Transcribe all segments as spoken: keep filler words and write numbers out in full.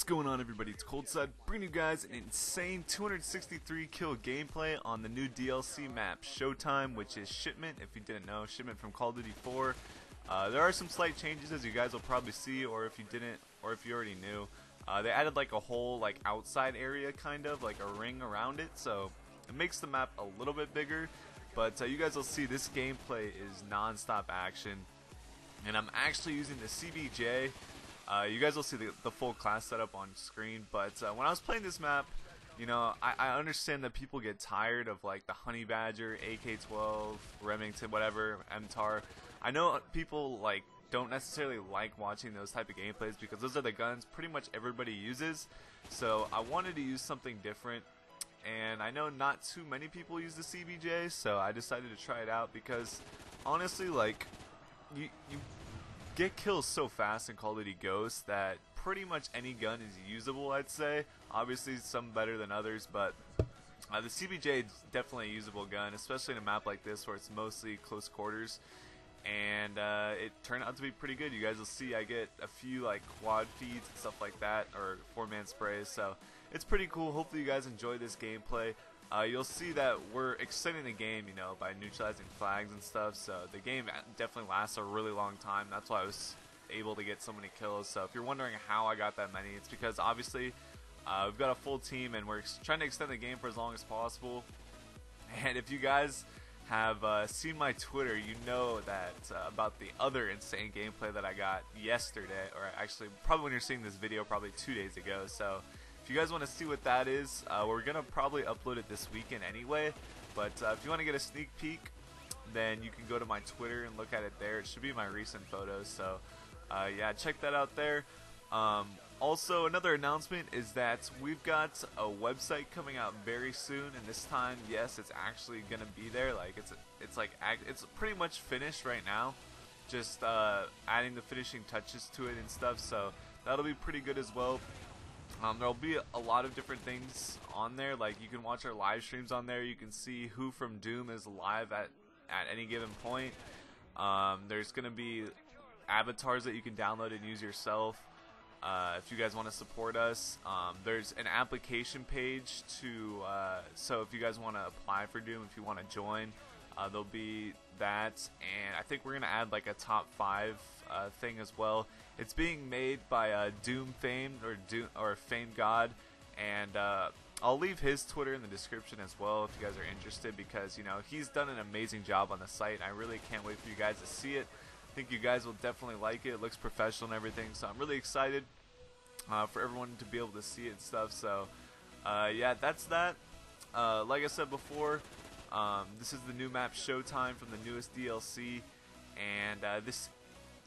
What's going on, everybody? It's Coldside, bringing you guys an insane two hundred sixty-three kill gameplay on the new D L C map Showtime, which is Shipment. If you didn't know, Shipment from Call of Duty four. Uh, there are some slight changes, as you guys will probably see, or if you didn't, or if you already knew. Uh, they added like a whole like outside area, kind of like a ring around it, so it makes the map a little bit bigger. But uh, you guys will see this gameplay is non-stop action, and I'm actually using the C B J. Uh, you guys will see the, the full class setup on screen, but uh, when I was playing this map, you know, I, I understand that people get tired of like the Honey Badger, A K twelve, Remington, whatever, M TAR. I know people like don't necessarily like watching those type of gameplays because those are the guns pretty much everybody uses. So I wanted to use something different, and I know not too many people use the C B J, so I decided to try it out because honestly, like, you you. get kills so fast in Call of Duty Ghost that pretty much any gun is usable, I'd say. Obviously some better than others, but uh, the C B J is definitely a usable gun, especially in a map like this where it's mostly close quarters, and uh, it turned out to be pretty good. You guys will see I get a few like quad feeds and stuff like that, or four-man sprays, so it's pretty cool. Hopefully you guys enjoy this gameplay. Uh, you'll see that we're extending the game, you know, by neutralizing flags and stuff, so the game definitely lasts a really long time. That's why I was able to get so many kills. So if you're wondering how I got that many, it's because obviously uh, we've got a full team and we're trying to extend the game for as long as possible. And if you guys have uh, seen my Twitter, you know that uh, about the other insane gameplay that I got yesterday, or actually probably when you're seeing this video, probably two days ago. So if you guys want to see what that is, uh, we're going to probably upload it this weekend anyway, but uh, if you want to get a sneak peek, then you can go to my Twitter and look at it there. It should be my recent photos, so uh, yeah, check that out there. Um, also, another announcement is that we've got a website coming out very soon, and this time, yes, it's actually going to be there. Like it's it's like it's pretty much finished right now, just uh, adding the finishing touches to it and stuff, so that'll be pretty good as well. Um, there'll be a lot of different things on there. Like, you can watch our live streams on there. You can see who from Doom is live at at any given point. Um, there's gonna be avatars that you can download and use yourself uh, if you guys want to support us. Um, there's an application page to uh, so if you guys want to apply for Doom, if you want to join, uh, there'll be that. And I think we're gonna add like a top five uh, thing as well. It's being made by uh, Doom Fame or Doom or Fame God, and uh, I'll leave his Twitter in the description as well if you guys are interested, because you know he's done an amazing job on the site. And I really can't wait for you guys to see it. I think you guys will definitely like it. It looks professional and everything, so I'm really excited uh, for everyone to be able to see it and stuff. So uh, yeah, that's that. Uh, like I said before, um, this is the new map Showtime from the newest D L C, and uh, this.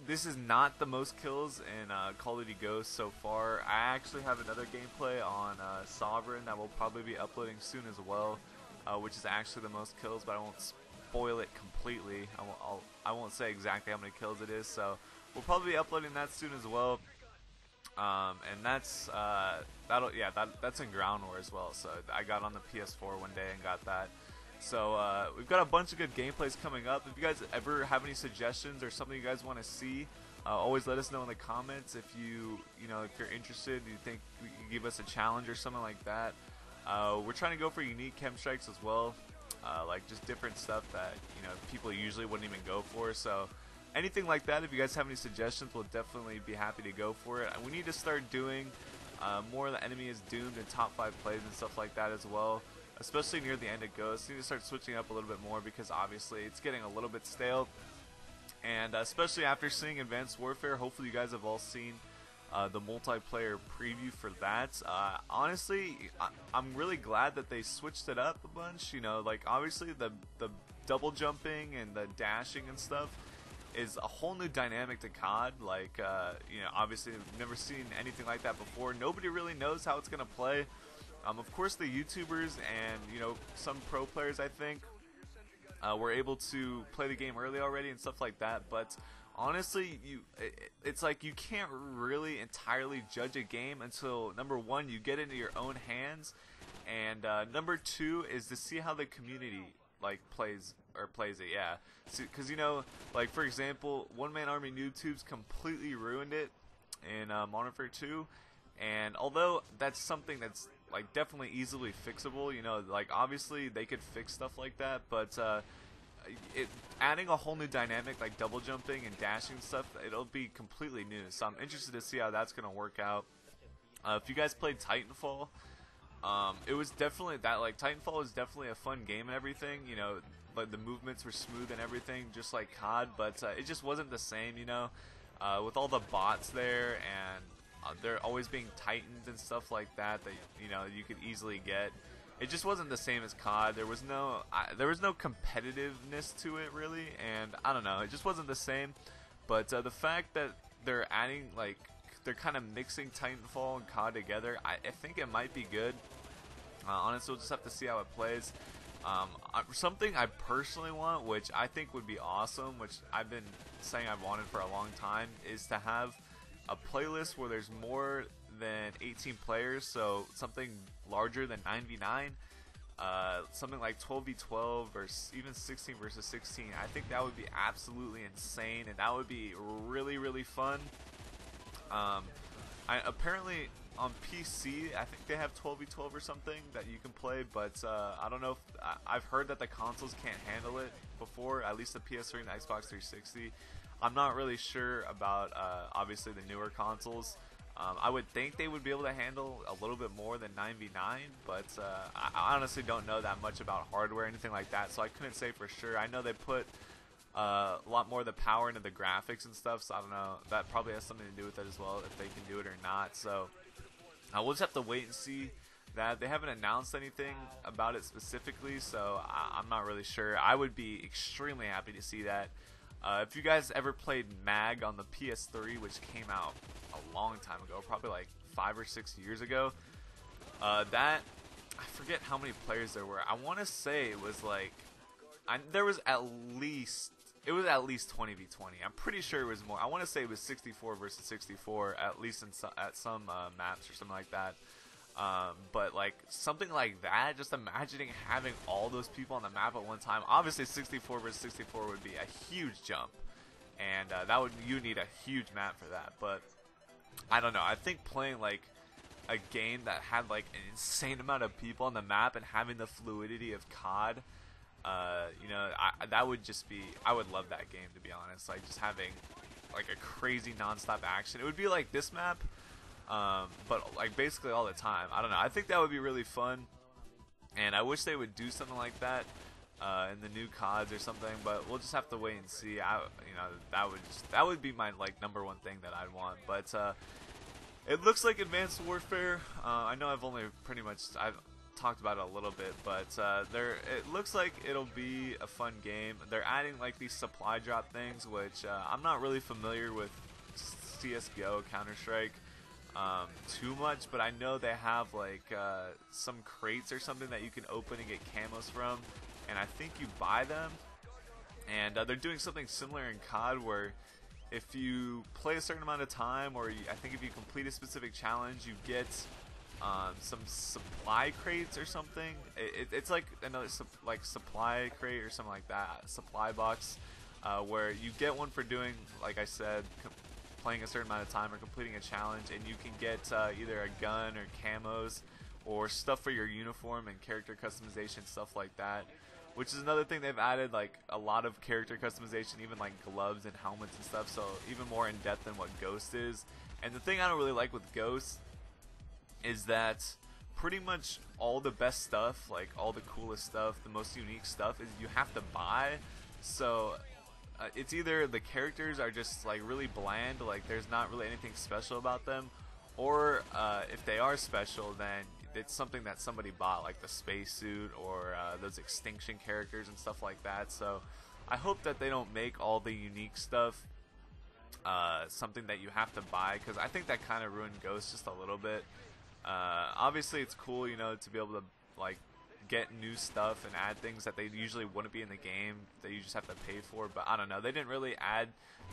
This is not the most kills in uh, Call of Duty Ghost so far. I actually have another gameplay on uh, Sovereign that will probably be uploading soon as well, uh, which is actually the most kills, but I won't spoil it completely. I won't, I'll, I won't say exactly how many kills it is, so we'll probably be uploading that soon as well. Um, and that's uh, that'll yeah that, that's in Ground War as well. So I got on the P S four one day and got that. So uh, we've got a bunch of good gameplays coming up. If you guys ever have any suggestions or something you guys want to see, uh, always let us know in the comments. If you you know if you're interested, you think you can give us a challenge or something like that. Uh, we're trying to go for unique chem strikes as well, uh, like just different stuff that you know people usually wouldn't even go for. So anything like that, if you guys have any suggestions, we'll definitely be happy to go for it. We need to start doing uh, more of the enemy is doomed and top five plays and stuff like that as well. Especially near the end of Ghost, you need to start switching up a little bit more because obviously it's getting a little bit stale. And especially after seeing Advanced Warfare, hopefully you guys have all seen uh, the multiplayer preview for that. Uh, honestly, I I'm really glad that they switched it up a bunch. You know, like obviously the the double jumping and the dashing and stuff is a whole new dynamic to C O D. Like uh, you know, obviously we've never seen anything like that before. Nobody really knows how it's gonna play. Um, of course, the YouTubers and you know some pro players, I think, uh, were able to play the game early already and stuff like that. But honestly, you it, it's like you can't really entirely judge a game until number one, you get into your own hands, and uh, number two is to see how the community like plays or plays it. Yeah, because so, you know, like for example, One Man Army Noob Tubes completely ruined it in uh, Modern Warfare two. And although that's something that's like definitely easily fixable, you know, like obviously they could fix stuff like that, but uh, it adding a whole new dynamic like double jumping and dashing stuff, it'll be completely new. So I'm interested to see how that's gonna work out. Uh, if you guys played Titanfall, um, it was definitely that. Like Titanfall was definitely a fun game and everything, you know, but the movements were smooth and everything, just like C O D. But uh, it just wasn't the same, you know, uh, with all the bots there and uh, they're always being tightened and stuff like that. That you know you could easily get. It just wasn't the same as C O D. There was no uh, there was no competitiveness to it really, and I don't know. It just wasn't the same. But uh, the fact that they're adding like they're kind of mixing Titanfall and C O D together, I, I think it might be good. Uh, honestly, we'll just have to see how it plays. Um, I, something I personally want, which I think would be awesome, which I've been saying I've wanted for a long time, is to have a playlist where there's more than eighteen players, so something larger than nine v nine, uh, something like twelve v twelve or even sixteen versus sixteen. I think that would be absolutely insane, and that would be really, really fun. Um, I, apparently on P C, I think they have twelve v twelve or something that you can play, but uh, I don't know if, I, I've heard that the consoles can't handle it before, at least the P S three and the Xbox three sixty. I'm not really sure about, uh, obviously, the newer consoles. Um, I would think they would be able to handle a little bit more than nine v nine, but uh, I honestly don't know that much about hardware or anything like that, so I couldn't say for sure. I know they put uh, a lot more of the power into the graphics and stuff, so I don't know. That probably has something to do with it as well, if they can do it or not. So uh, we'll just have to wait and see that. They haven't announced anything about it specifically, so I I'm not really sure. I would be extremely happy to see that. Uh, if you guys ever played Mag on the P S three, which came out a long time ago, probably like five or six years ago, uh, that, I forget how many players there were. I want to say it was like, I, there was at least, it was at least twenty v twenty. I'm pretty sure it was more. I want to say it was sixty-four versus sixty-four, at least in so, at some uh, maps or something like that. Um, but like something like that, just imagining having all those people on the map at one time. Obviously sixty-four versus sixty-four would be a huge jump, and uh, that would, you need a huge map for that. But I don't know, I think playing like a game that had like an insane amount of people on the map and having the fluidity of C O D, uh, you know, I, that would just be, I would love that game, to be honest. Like just having like a crazy non-stop action. It would be like this map, Um, but like basically all the time. I don't know, I think that would be really fun, and I wish they would do something like that uh, in the new C O Ds or something, but we'll just have to wait and see. I, you know, that would just, that would be my like number one thing that I'd want. But uh, it looks like Advanced Warfare, uh, I know I've only pretty much I've talked about it a little bit, but uh, there, it looks like it'll be a fun game. They're adding like these supply drop things, which uh, I'm not really familiar with C S G O, Counter Strike, Um, too much, but I know they have like uh, some crates or something that you can open and get camos from, and I think you buy them. And uh, they're doing something similar in C O D, where if you play a certain amount of time, or you, I think if you complete a specific challenge, you get um, some supply crates or something. It, it, it's like another su like supply crate or something like that, supply box, uh, where you get one for doing, like I said, playing a certain amount of time or completing a challenge, and you can get uh, either a gun or camos or stuff for your uniform and character customization, stuff like that, which is another thing they've added, like a lot of character customization, even like gloves and helmets and stuff, so even more in depth than what Ghost is. And the thing I don't really like with Ghost is that pretty much all the best stuff, like all the coolest stuff, the most unique stuff, is you have to buy. So Uh, it's either the characters are just like really bland, like there's not really anything special about them, or uh, if they are special, then it's something that somebody bought, like the spacesuit or uh, those extinction characters and stuff like that. So I hope that they don't make all the unique stuff uh, something that you have to buy, because I think that kind of ruined Ghost just a little bit. Uh, obviously it's cool, you know, to be able to like get new stuff and add things that they usually wouldn't be in the game, that you just have to pay for. But I don't know, they didn't really add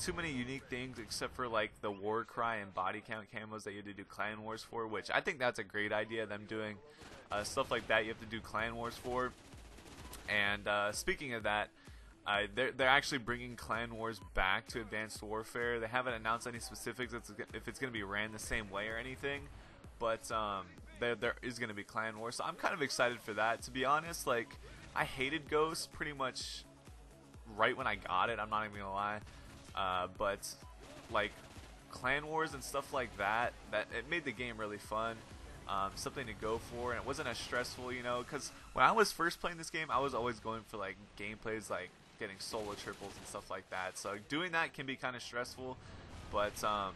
too many unique things, except for like the war cry and body count camos that you had to do clan wars for, which I think that's a great idea, them doing uh, stuff like that you have to do clan wars for. And uh, speaking of that, uh, they're, they're actually bringing clan wars back to Advanced Warfare. They haven't announced any specifics if it's, it's going to be ran the same way or anything. but um, there there is going to be clan war, so I'm kind of excited for that. To be honest, like, I hated Ghost pretty much right when I got it. I'm not even gonna lie, uh, but like clan wars and stuff like that, that it made the game really fun. Um, something to go for, and it wasn't as stressful, you know, because when I was first playing this game, I was always going for like gameplays like getting solo triples and stuff like that, so doing that can be kind of stressful, but um,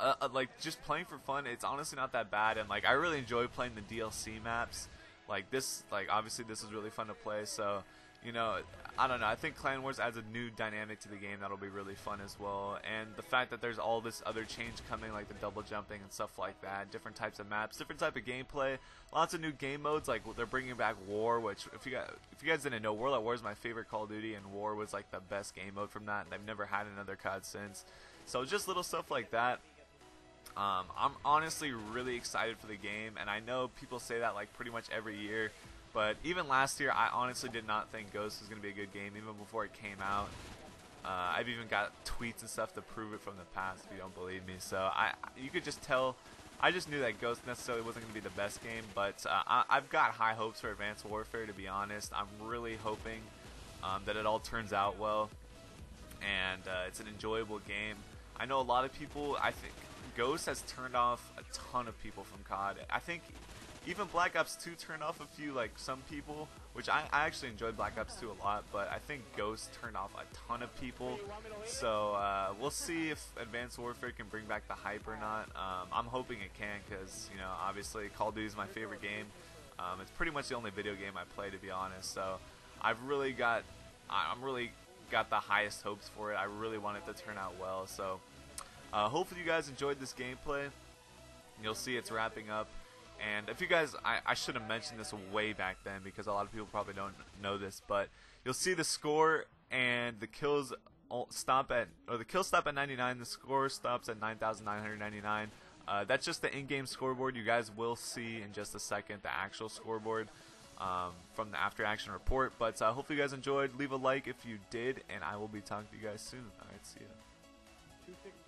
uh, uh, like just playing for fun, it's honestly not that bad. And like I really enjoy playing the D L C maps, like this, like obviously this is really fun to play, so you know, I don't know, I think Clan Wars adds a new dynamic to the game that'll be really fun as well. And the fact that there's all this other change coming, like the double jumping and stuff like that, different types of maps, different type of gameplay, lots of new game modes. Like they're bringing back War, which if you guys, if you guys didn't know, World at War is my favorite Call of Duty, and War was like the best game mode from that, and I've never had another C O D since. So just little stuff like that. Um, I'm honestly really excited for the game, and I know people say that like pretty much every year. But even last year, I honestly did not think Ghost was going to be a good game, even before it came out. Uh, I've even got tweets and stuff to prove it from the past, if you don't believe me. So I, you could just tell, I just knew that Ghost necessarily wasn't going to be the best game. But uh, I, I've got high hopes for Advanced Warfare, to be honest. I'm really hoping um, that it all turns out well, and uh, it's an enjoyable game. I know a lot of people, I think Ghost has turned off a ton of people from C O D. I think even Black Ops two turned off a few, like some people, which I, I actually enjoyed Black Ops two a lot, but I think Ghost turned off a ton of people. So uh, we'll see if Advanced Warfare can bring back the hype or not. Um, I'm hoping it can, because you know, obviously Call of Duty is my favorite game. Um, it's pretty much the only video game I play, to be honest. So I've really got, I'm really got the highest hopes for it. I really want it to turn out well. So uh, hopefully you guys enjoyed this gameplay. You'll see it's wrapping up. And if you guys, I, I should have mentioned this way back then, because a lot of people probably don't know this, but you'll see the score and the kills stop at, or the kills stop at ninety-nine, the score stops at nine thousand nine hundred ninety-nine. Uh, that's just the in-game scoreboard. You guys will see in just a second the actual scoreboard um, from the after-action report. But uh, hopefully you guys enjoyed. Leave a like if you did, and I will be talking to you guys soon. All right, see ya.